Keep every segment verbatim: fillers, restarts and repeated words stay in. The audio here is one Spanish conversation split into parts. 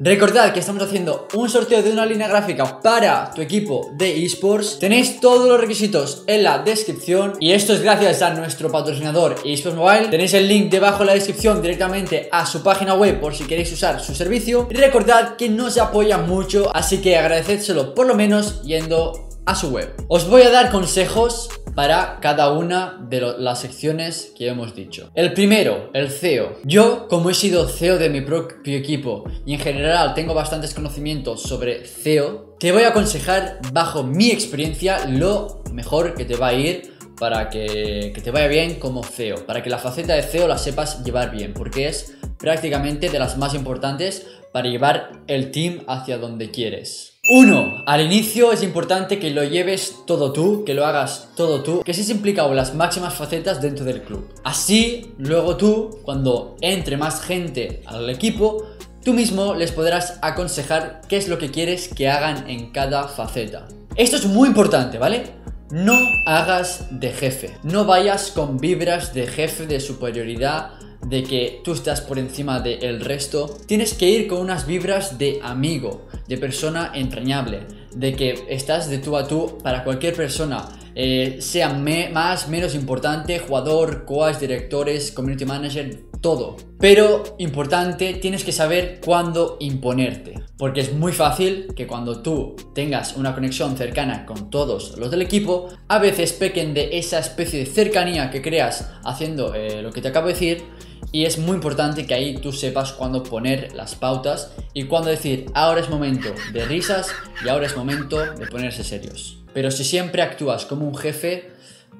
Recordad que estamos haciendo un sorteo de una línea gráfica para tu equipo de eSports. Tenéis todos los requisitos en la descripción y esto es gracias a nuestro patrocinador eSports Mobile. Tenéis el link debajo en la descripción directamente a su página web por si queréis usar su servicio. Y recordad que nos apoya mucho, así que agradecédselo por lo menos yendo a su web. Os voy a dar consejos para cada una de lo, las secciones que hemos dicho. El primero, el C E O. Yo, como he sido C E O de mi propio equipo y en general tengo bastantes conocimientos sobre C E O, te voy a aconsejar, bajo mi experiencia, lo mejor que te va a ir para que, que te vaya bien como C E O, para que la faceta de C E O la sepas llevar bien, porque es prácticamente de las más importantes para llevar el team hacia donde quieres. Uno, al inicio es importante que lo lleves todo tú, que lo hagas todo tú, que seas implicado en las máximas facetas dentro del club. Así, luego tú, cuando entre más gente al equipo, tú mismo les podrás aconsejar qué es lo que quieres que hagan en cada faceta. Esto es muy importante, ¿vale? No hagas de jefe, no vayas con vibras de jefe, de superioridad, de que tú estás por encima del resto. Tienes que ir con unas vibras de amigo, de persona entrañable, de que estás de tú a tú para cualquier persona, eh, sea me más, menos importante, jugador, coach, directores, community manager, todo. Pero, importante, tienes que saber cuándo imponerte, porque es muy fácil que cuando tú tengas una conexión cercana con todos los del equipo, a veces pequen de esa especie de cercanía que creas haciendo eh, lo que te acabo de decir. Y es muy importante que ahí tú sepas cuándo poner las pautas y cuándo decir, ahora es momento de risas y ahora es momento de ponerse serios. Pero si siempre actúas como un jefe,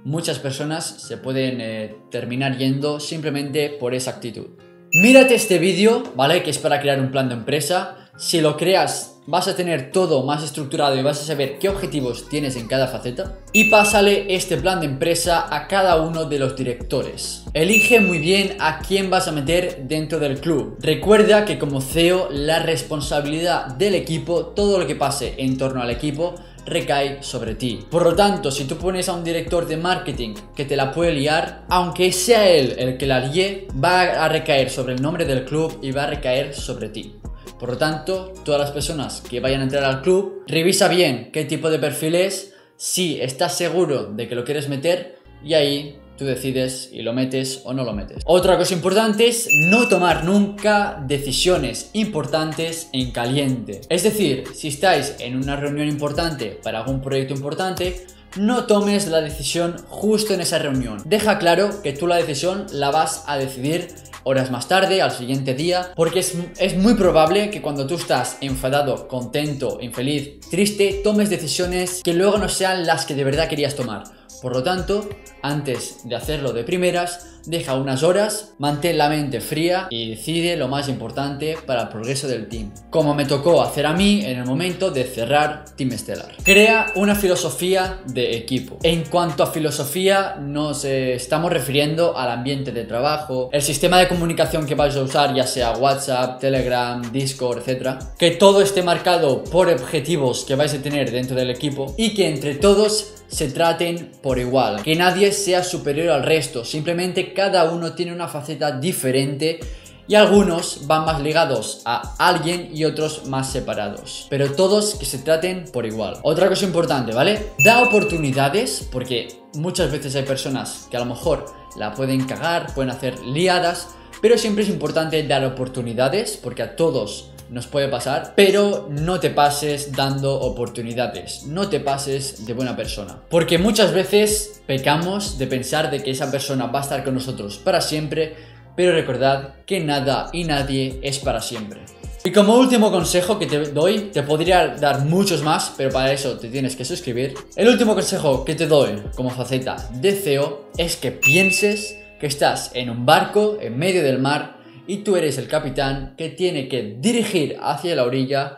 muchas personas se pueden eh, terminar yendo simplemente por esa actitud. Mírate este vídeo, ¿vale? Que es para crear un plan de empresa. Si lo creas, vas a tener todo más estructurado y vas a saber qué objetivos tienes en cada faceta. Y pásale este plan de empresa a cada uno de los directores. Elige muy bien a quién vas a meter dentro del club. Recuerda que como C E O, la responsabilidad del equipo, todo lo que pase en torno al equipo, recae sobre ti. Por lo tanto, si tú pones a un director de marketing que te la puede liar, aunque sea él el que la líe, va a recaer sobre el nombre del club y va a recaer sobre ti. Por lo tanto, todas las personas que vayan a entrar al club, revisa bien qué tipo de perfil es, si estás seguro de que lo quieres meter, y ahí tú decides y lo metes o no lo metes. Otra cosa importante es no tomar nunca decisiones importantes en caliente. Es decir, si estáis en una reunión importante para algún proyecto importante, no tomes la decisión justo en esa reunión. Deja claro que tú la decisión la vas a decidir horas más tarde, al siguiente día, porque es, es muy probable que cuando tú estás enfadado, contento, infeliz, triste, tomes decisiones que luego no sean las que de verdad querías tomar. Por lo tanto, antes de hacerlo de primeras, deja unas horas, mantén la mente fría y decide lo más importante para el progreso del team, como me tocó hacer a mí en el momento de cerrar Team Stellar. Crea una filosofía de equipo. En cuanto a filosofía, nos eh, estamos refiriendo al ambiente de trabajo, el sistema de comunicación que vais a usar, ya sea WhatsApp, Telegram, Discord, etcétera. Que todo esté marcado por objetivos que vais a tener dentro del equipo y que entre todos se traten por igual, que nadie sea superior al resto, simplemente cada uno tiene una faceta diferente y algunos van más ligados a alguien y otros más separados, pero todos que se traten por igual. Otra cosa importante, ¿vale? Da oportunidades, porque muchas veces hay personas que a lo mejor la pueden cagar, pueden hacer liadas, pero siempre es importante dar oportunidades, porque a todos nos puede pasar, pero no te pases dando oportunidades, no te pases de buena persona, porque muchas veces pecamos de pensar de que esa persona va a estar con nosotros para siempre, pero recordad que nada y nadie es para siempre. Y como último consejo que te doy, te podría dar muchos más, pero para eso te tienes que suscribir. El último consejo que te doy como faceta de C E O es que pienses que estás en un barco en medio del mar y tú eres el capitán que tiene que dirigir hacia la orilla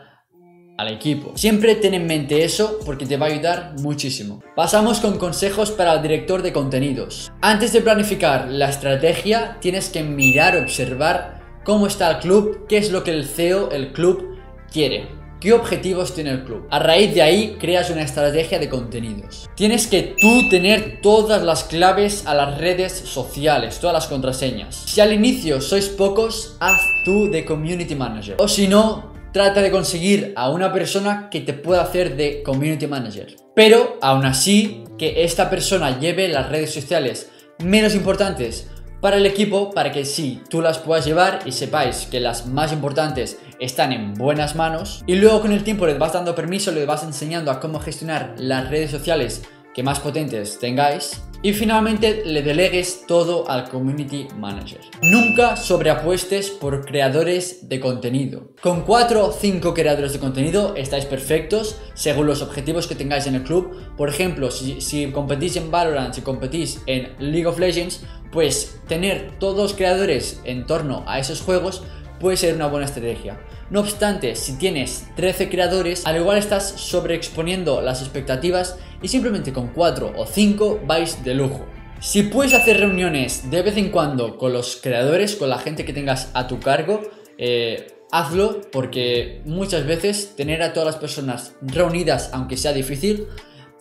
al equipo. Siempre ten en mente eso porque te va a ayudar muchísimo. Pasamos con consejos para el director de contenidos. Antes de planificar la estrategia, tienes que mirar, observar cómo está el club, qué es lo que el C E O, el club, quiere, qué objetivos tiene el club. A raíz de ahí, creas una estrategia de contenidos. Tienes que tú tener todas las claves a las redes sociales, todas las contraseñas. Si al inicio sois pocos, haz tú de community manager. O si no, trata de conseguir a una persona que te pueda hacer de community manager. Pero aún así, que esta persona lleve las redes sociales menos importantes para el equipo, para que sí, tú las puedas llevar y sepáis que las más importantes están en buenas manos. Y luego con el tiempo les vas dando permiso, les vas enseñando a cómo gestionar las redes sociales que más potentes tengáis. Y finalmente le delegues todo al community manager. Nunca sobreapuestes por creadores de contenido. Con cuatro o cinco creadores de contenido estáis perfectos según los objetivos que tengáis en el club. Por ejemplo, si, si competís en Valorant, si competís en League of Legends, pues tener todos creadores en torno a esos juegos puede ser una buena estrategia. No obstante, si tienes trece creadores, al igual estás sobreexponiendo las expectativas y simplemente con cuatro o cinco vais de lujo. Si puedes hacer reuniones de vez en cuando con los creadores, con la gente que tengas a tu cargo, eh, hazlo, porque muchas veces tener a todas las personas reunidas, aunque sea difícil,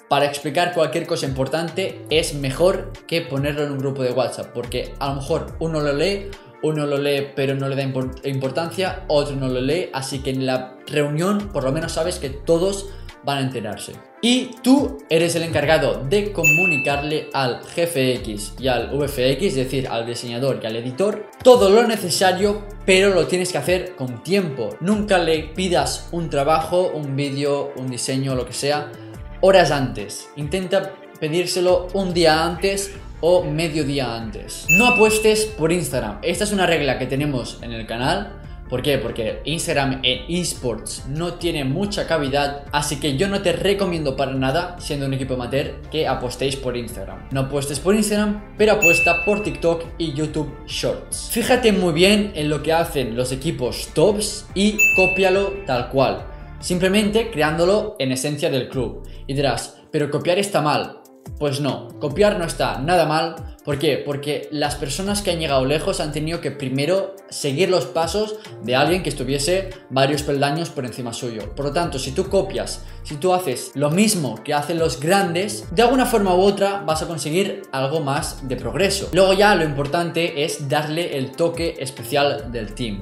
para explicar cualquier cosa importante es mejor que ponerlo en un grupo de WhatsApp, porque a lo mejor uno lo lee, uno lo lee pero no le da importancia, otro no lo lee, así que en la reunión por lo menos sabes que todos van a enterarse. Y tú eres el encargado de comunicarle al jefe X y al V F X, es decir, al diseñador y al editor, todo lo necesario, pero lo tienes que hacer con tiempo. Nunca le pidas un trabajo, un vídeo, un diseño, lo que sea, horas antes. Intenta pedírselo un día antes o medio día antes. No apuestes por Instagram. Esta es una regla que tenemos en el canal. ¿Por qué? Porque Instagram en eSports no tiene mucha cavidad, así que yo no te recomiendo para nada, siendo un equipo amateur, que apostéis por Instagram. No apuestes por Instagram, pero apuesta por TikTok y YouTube Shorts. Fíjate muy bien en lo que hacen los equipos tops y cópialo tal cual, simplemente creándolo en esencia del club. Y dirás, pero copiar está mal. Pues no, copiar no está nada mal. ¿Por qué? Porque las personas que han llegado lejos han tenido que primero seguir los pasos de alguien que estuviese varios peldaños por encima suyo. Por lo tanto, si tú copias, si tú haces lo mismo que hacen los grandes, de alguna forma u otra vas a conseguir algo más de progreso. Luego ya lo importante es darle el toque especial del team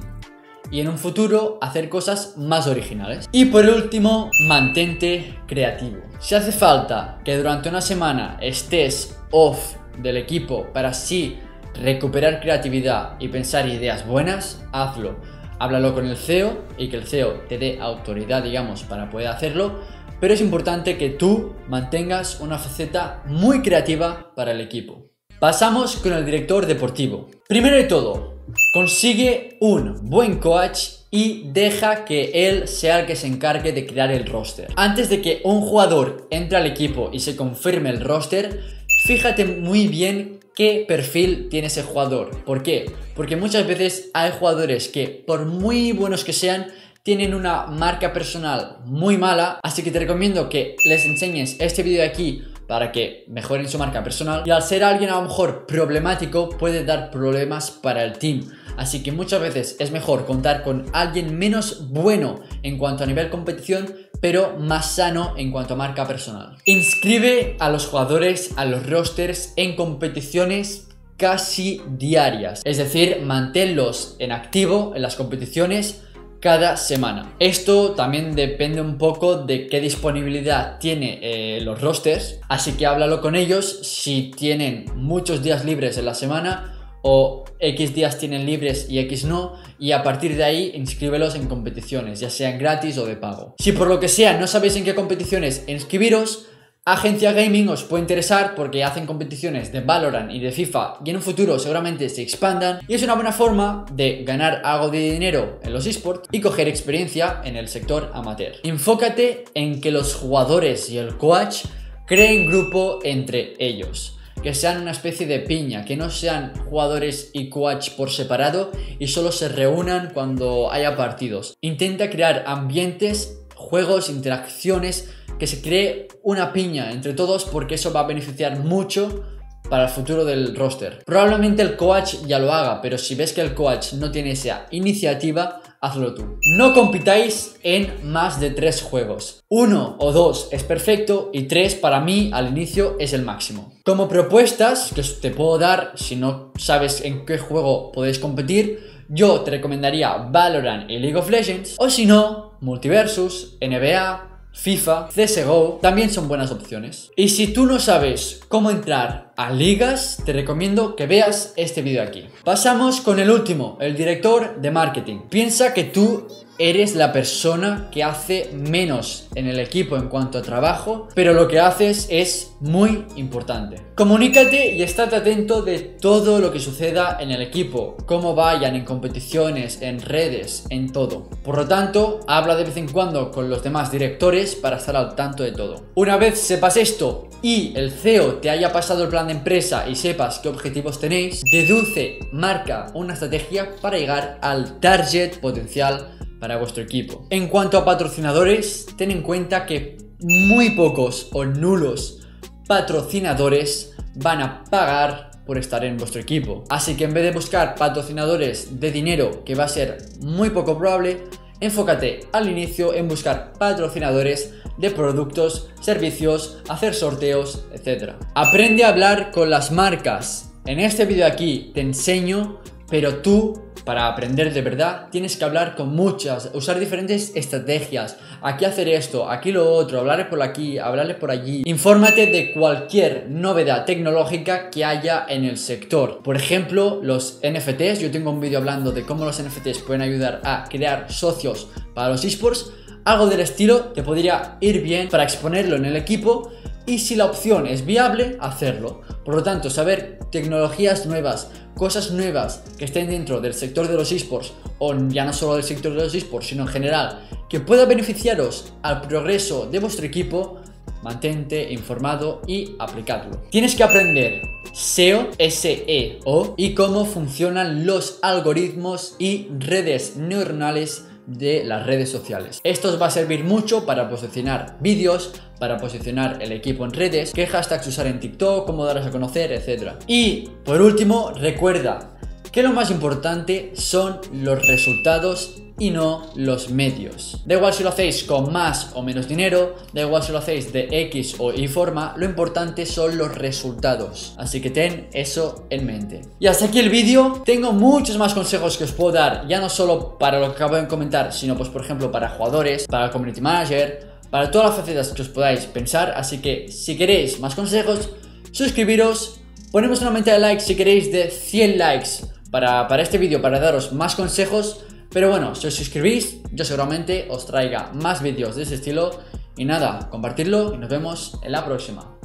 y en un futuro hacer cosas más originales. Y por último, mantente creativo. Si hace falta que durante una semana estés off del equipo para así recuperar creatividad y pensar ideas buenas, hazlo. Háblalo con el C E O y que el C E O te dé autoridad, digamos, para poder hacerlo, pero es importante que tú mantengas una faceta muy creativa para el equipo. Pasamos con el director deportivo. Primero de todo, consigue un buen coach y deja que él sea el que se encargue de crear el roster. Antes de que un jugador entre al equipo y se confirme el roster, fíjate muy bien qué perfil tiene ese jugador. ¿Por qué? Porque muchas veces hay jugadores que, por muy buenos que sean, tienen una marca personal muy mala, así que te recomiendo que les enseñes este vídeo de aquí para que mejoren su marca personal, y al ser alguien a lo mejor problemático puede dar problemas para el team. Así que muchas veces es mejor contar con alguien menos bueno en cuanto a nivel competición, pero más sano en cuanto a marca personal. Inscribe a los jugadores, a los rosters, en competiciones casi diarias. Es decir, manténlos en activo en las competiciones cada semana. Esto también depende un poco de qué disponibilidad tiene eh, los rosters, así que háblalo con ellos si tienen muchos días libres en la semana o X días tienen libres y X no, y a partir de ahí inscríbelos en competiciones, ya sean gratis o de pago. Si por lo que sea no sabéis en qué competiciones inscribiros, Agencia Gaming os puede interesar porque hacen competiciones de Valorant y de FIFA y en un futuro seguramente se expandan, y es una buena forma de ganar algo de dinero en los eSports y coger experiencia en el sector amateur. Enfócate en que los jugadores y el coach creen grupo entre ellos, que sean una especie de piña, que no sean jugadores y coach por separado y solo se reúnan cuando haya partidos. Intenta crear ambientes, juegos, interacciones, que se cree una piña entre todos, porque eso va a beneficiar mucho para el futuro del roster. Probablemente el coach ya lo haga, pero si ves que el coach no tiene esa iniciativa, hazlo tú. No compitáis en más de tres juegos. Uno o dos es perfecto y tres para mí al inicio es el máximo. Como propuestas que os te puedo dar, si no sabes en qué juego podéis competir, yo te recomendaría Valorant y League of Legends, o si no, Multiversus, N B A, FIFA, C S G O, también son buenas opciones. Y si tú no sabes cómo entrar a ligas, te recomiendo que veas este vídeo aquí. Pasamos con el último, el director de marketing. Piensa que tú eres la persona que hace menos en el equipo en cuanto a trabajo, pero lo que haces es muy importante. Comunícate y estate atento de todo lo que suceda en el equipo, cómo vayan en competiciones, en redes, en todo. Por lo tanto, habla de vez en cuando con los demás directores para estar al tanto de todo. Una vez sepas esto y el C E O te haya pasado el plan de empresa y sepas qué objetivos tenéis, deduce, marca una estrategia para llegar al target potencial para vuestro equipo. En cuanto a patrocinadores, ten en cuenta que muy pocos o nulos patrocinadores van a pagar por estar en vuestro equipo. Así que en vez de buscar patrocinadores de dinero, que va a ser muy poco probable, enfócate al inicio en buscar patrocinadores de productos, servicios, hacer sorteos, etcétera. Aprende a hablar con las marcas. En este vídeo aquí te enseño, pero tú, para aprender de verdad, tienes que hablar con muchas, usar diferentes estrategias. Aquí hacer esto, aquí lo otro, hablarles por aquí, hablarles por allí. Infórmate de cualquier novedad tecnológica que haya en el sector. Por ejemplo, los N F Ts. Yo tengo un vídeo hablando de cómo los N F Ts pueden ayudar a crear socios para los eSports. Algo del estilo te podría ir bien para exponerlo en el equipo. Y si la opción es viable, hacerlo. Por lo tanto, saber tecnologías nuevas, cosas nuevas que estén dentro del sector de los eSports, o ya no solo del sector de los eSports, sino en general, que pueda beneficiaros al progreso de vuestro equipo, mantente informado y aplicadlo. Tienes que aprender S E O, S E O, y cómo funcionan los algoritmos y redes neuronales de las redes sociales. Esto os va a servir mucho para posicionar vídeos, para posicionar el equipo en redes, qué hashtags usar en TikTok, cómo darás a conocer, etcétera. Y por último, recuerda que lo más importante son los resultados y no los medios. Da igual si lo hacéis con más o menos dinero, da igual si lo hacéis de X o Y forma, lo importante son los resultados. Así que ten eso en mente. Y hasta aquí el vídeo. Tengo muchos más consejos que os puedo dar, ya no solo para lo que acabo de comentar, sino pues por ejemplo para jugadores, para community manager, para todas las facetas que os podáis pensar. Así que si queréis más consejos, suscribiros, ponemos una meta de likes si queréis de cien likes para, para este vídeo, para daros más consejos. Pero bueno, si os suscribís, yo seguramente os traiga más vídeos de ese estilo. Y nada, compartidlo y nos vemos en la próxima.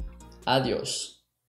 Adiós.